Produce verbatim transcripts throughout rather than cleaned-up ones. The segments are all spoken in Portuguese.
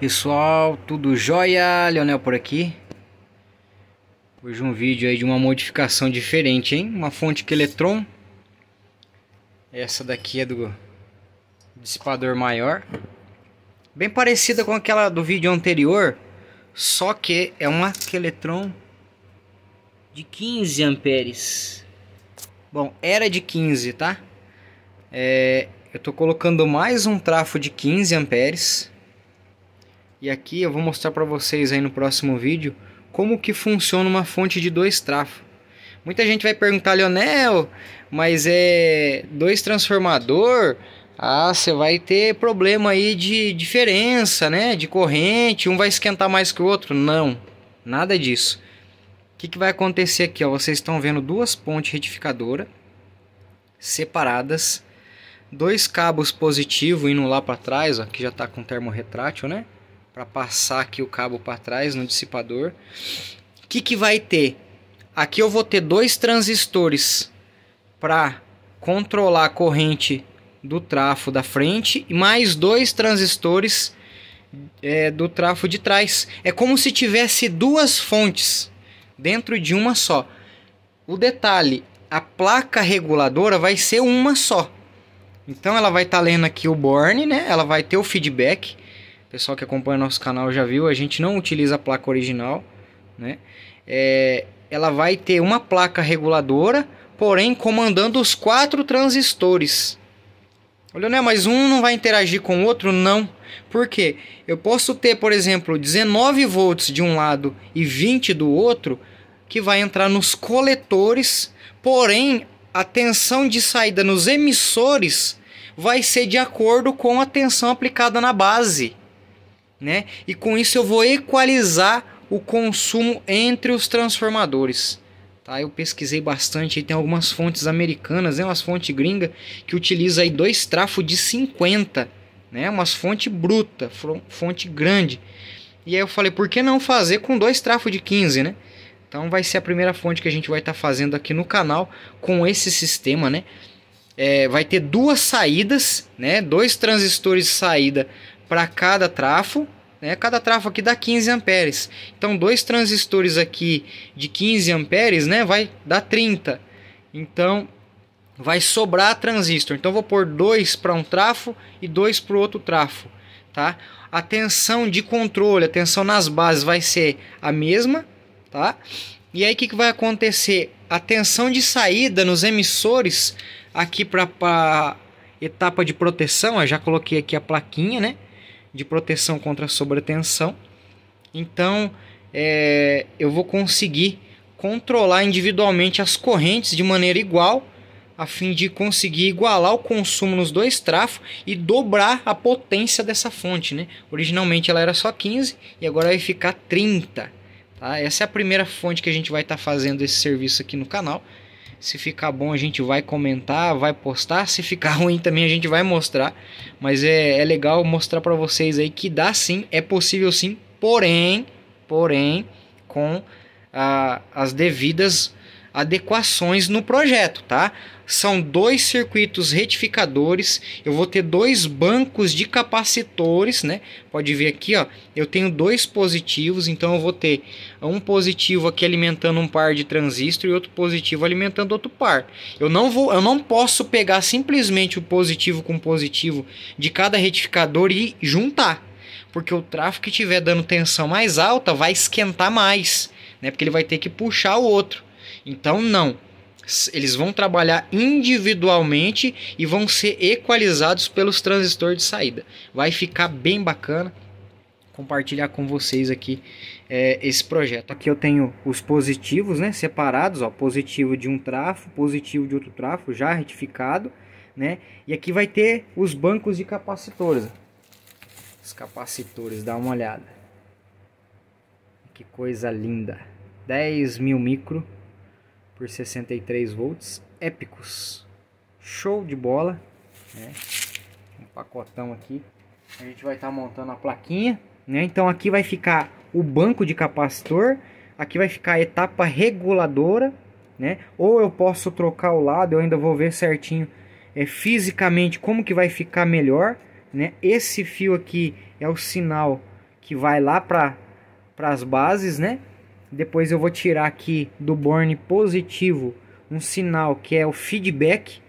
Pessoal, tudo jóia? Leonel por aqui. Hoje um vídeo aí de uma modificação diferente, hein? Uma fonte Kheletron. Essa daqui é do dissipador maior. Bem parecida com aquela do vídeo anterior, só que é uma Kheletron de quinze amperes. Bom, era de quinze, tá? É, eu tô colocando mais um trafo de quinze amperes. E aqui eu vou mostrar para vocês aí no próximo vídeo como que funciona uma fonte de dois trafos. Muita gente vai perguntar: Leonel, mas é dois transformador? Ah, você vai ter problema aí de diferença, né? De corrente, um vai esquentar mais que o outro. Não, nada disso. O que, que vai acontecer aqui? Ó, vocês estão vendo duas pontes retificadoras separadas, dois cabos positivo indo lá para trás, ó, que já está com termorretrátil, né? Para passar aqui o cabo para trás no dissipador. O que, que vai ter? Aqui eu vou ter dois transistores para controlar a corrente do trafo da frente e mais dois transistores é, do trafo de trás. É como se tivesse duas fontes dentro de uma só. O detalhe, a placa reguladora vai ser uma só. Então ela vai estar tá lendo aqui o borne, né? Ela vai ter o feedback. O pessoal que acompanha nosso canal já viu, a gente não utiliza a placa original, né? É, ela vai ter uma placa reguladora, porém comandando os quatro transistores. Olha, né? Mas um não vai interagir com o outro? Não. Por quê? Eu posso ter, por exemplo, dezenove volts de um lado e vinte do outro, que vai entrar nos coletores, porém a tensão de saída nos emissores vai ser de acordo com a tensão aplicada na base, né? E com isso eu vou equalizar o consumo entre os transformadores. Tá? Eu pesquisei bastante, aí tem algumas fontes americanas, né? Umas fontes gringas que utiliza aí dois trafos de cinquenta. Né? Umas fontes brutas, fonte grande. E aí eu falei, por que não fazer com dois trafos de quinze, né? Então vai ser a primeira fonte que a gente vai estar tá fazendo aqui no canal com esse sistema, né? É, vai ter duas saídas, né? Dois transistores de saída para cada trafo, né? Cada trafo aqui dá quinze amperes. Então dois transistores aqui de quinze amperes, né? Vai dar trinta. Então vai sobrar transistor. Então eu vou pôr dois para um trafo e dois para o outro trafo, tá? A tensão de controle, a tensão nas bases vai ser a mesma, tá? E aí o que, que vai acontecer? A tensão de saída nos emissores aqui para a etapa de proteção, eu já coloquei aqui a plaquinha, né? De proteção contra a sobretensão. Então é, eu vou conseguir controlar individualmente as correntes de maneira igual, a fim de conseguir igualar o consumo nos dois trafos e dobrar a potência dessa fonte, né? Originalmente ela era só quinze e agora vai ficar trinta. Tá? Essa é a primeira fonte que a gente vai estar tá fazendo esse serviço aqui no canal. Se ficar bom a gente vai comentar, vai postar. Se ficar ruim também a gente vai mostrar. Mas é, é legal mostrar para vocês aí que dá sim, é possível sim. Porém, porém com a, as devidas adequações no projeto, tá? São dois circuitos retificadores, eu vou ter dois bancos de capacitores, né? Pode ver aqui, ó, eu tenho dois positivos, então eu vou ter um positivo aqui alimentando um par de transistor e outro positivo alimentando outro par. Eu não vou, eu não posso pegar simplesmente o positivo com positivo de cada retificador e juntar, porque o tráfego que tiver dando tensão mais alta vai esquentar mais, né? Porque ele vai ter que puxar o outro. Então não, eles vão trabalhar individualmente e vão ser equalizados pelos transistores de saída. Vai ficar bem bacana compartilhar com vocês aqui é, esse projeto. Aqui eu tenho os positivos, né, separados, ó, positivo de um trafo, positivo de outro trafo, já retificado, né? E aqui vai ter os bancos de capacitores. Os capacitores, dá uma olhada. Que coisa linda. dez mil micro. Por sessenta e três volts, épicos, show de bola, né? Um pacotão aqui, a gente vai estar tá montando a plaquinha, né? Então aqui vai ficar o banco de capacitor, aqui vai ficar a etapa reguladora, né? Ou eu posso trocar o lado, eu ainda vou ver certinho é, fisicamente como que vai ficar melhor, né? Esse fio aqui é o sinal que vai lá para as bases, né? Depois eu vou tirar aqui do borne positivo um sinal que é o feedback.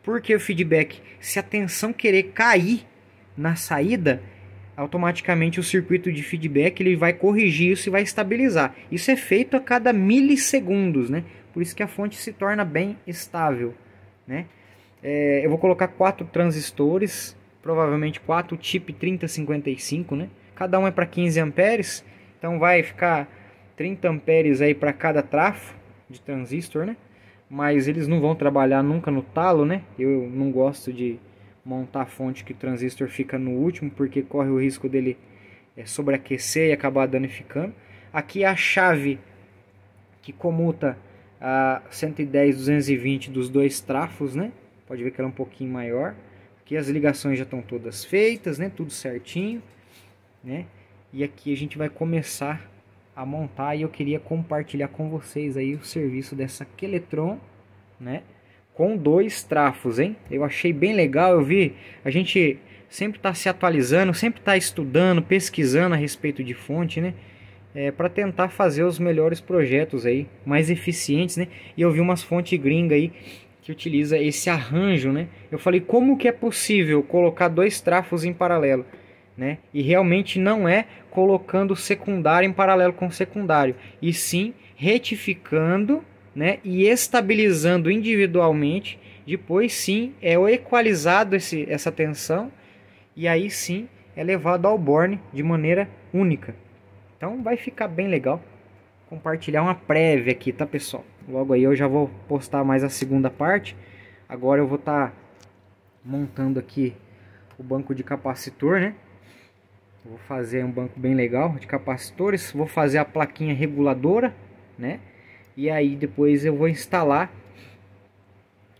Por que o feedback? Se a tensão querer cair na saída, automaticamente o circuito de feedback ele vai corrigir isso e vai estabilizar. Isso é feito a cada milissegundos, né? Por isso que a fonte se torna bem estável, né? É, eu vou colocar quatro transistores, provavelmente quatro tipo trinta cinquenta e cinco, né? Cada um é para quinze amperes, então vai ficar trinta amperes aí para cada trafo de transistor, né? Mas eles não vão trabalhar nunca no talo, né? Eu não gosto de montar a fonte que o transistor fica no último, porque corre o risco dele sobreaquecer e acabar danificando. Aqui é a chave que comuta a cento e dez, duzentos e vinte dos dois trafos, né? Pode ver que ela é um pouquinho maior. Aqui as ligações já estão todas feitas, né? Tudo certinho, né? E aqui a gente vai começar a montar, e eu queria compartilhar com vocês aí o serviço dessa Kheletron, né, com dois trafos, hein? Eu achei bem legal, eu vi, a gente sempre está se atualizando, sempre está estudando, pesquisando a respeito de fonte, né, é, para tentar fazer os melhores projetos aí, mais eficientes, né, e eu vi umas fontes gringa aí que utiliza esse arranjo, né, eu falei, como que é possível colocar dois trafos em paralelo? Né? E realmente não é colocando secundário em paralelo com secundário, e sim retificando, né, e estabilizando individualmente. Depois sim é equalizado esse, essa tensão, e aí sim é levado ao borne de maneira única. Então vai ficar bem legal. Compartilhar uma prévia aqui, tá, pessoal? Logo aí eu já vou postar mais a segunda parte. Agora eu vou estar tá montando aqui o banco de capacitor, né? Vou fazer um banco bem legal de capacitores, vou fazer a plaquinha reguladora, né? E aí depois eu vou instalar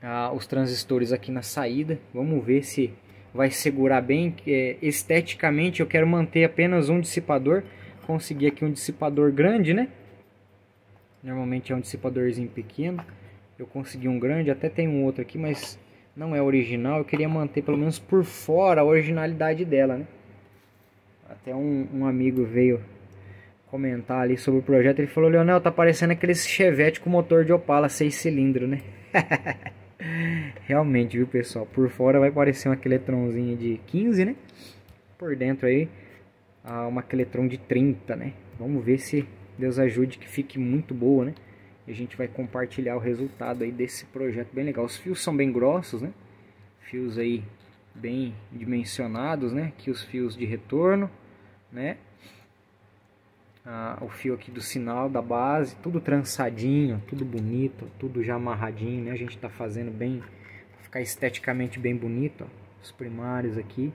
ah, os transistores aqui na saída. Vamos ver se vai segurar bem. É, esteticamente eu quero manter apenas um dissipador. Consegui aqui um dissipador grande, né? Normalmente é um dissipadorzinho pequeno. Eu consegui um grande, até tem um outro aqui, mas não é original. Eu queria manter pelo menos por fora a originalidade dela, né? Até um, um amigo veio comentar ali sobre o projeto. Ele falou, Leonel, tá parecendo aquele Chevette com motor de Opala seis cilindros, né? Realmente, viu, pessoal? Por fora vai parecer uma Kheletronzinha de quinze, né? Por dentro aí, uma Kheletron de trinta, né? Vamos ver se Deus ajude que fique muito boa, né? E a gente vai compartilhar o resultado aí desse projeto bem legal. Os fios são bem grossos, né? Fios aí bem dimensionados, né? Aqui os fios de retorno, né? Ah, o fio aqui do sinal da base, tudo trançadinho, tudo bonito, tudo já amarradinho, né? A gente tá fazendo bem, pra ficar esteticamente bem bonito, ó. Os primários aqui,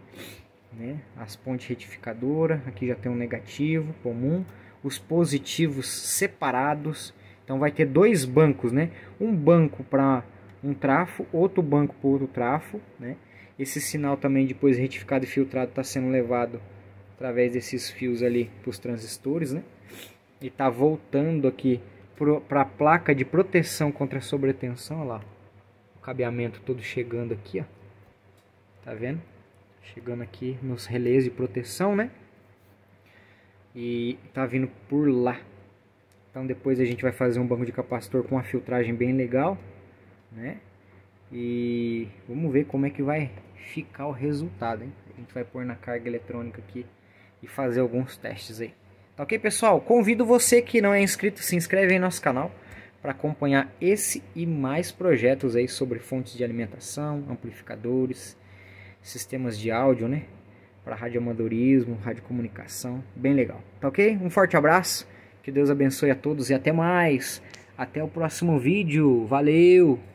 né? As pontes retificadoras, aqui já tem um negativo comum, os positivos separados. Então vai ter dois bancos, né? Um banco para um trafo, outro banco para outro trafo, né? Esse sinal também depois retificado e filtrado está sendo levado através desses fios ali para os transistores, né? E está voltando aqui para a placa de proteção contra a sobretensão. Olha lá, o cabeamento todo chegando aqui, ó. Tá vendo? Chegando aqui nos relés de proteção, né? E tá vindo por lá. Então depois a gente vai fazer um banco de capacitor com uma filtragem bem legal, né? E vamos ver como é que vai ficar o resultado, hein? A gente vai pôr na carga eletrônica aqui e fazer alguns testes aí. Tá ok, pessoal? Convido você que não é inscrito, se inscreve aí no nosso canal para acompanhar esse e mais projetos aí sobre fontes de alimentação, amplificadores, sistemas de áudio, né? Para radioamadorismo, radiocomunicação, bem legal. Tá ok? Um forte abraço, que Deus abençoe a todos e até mais. Até o próximo vídeo. Valeu!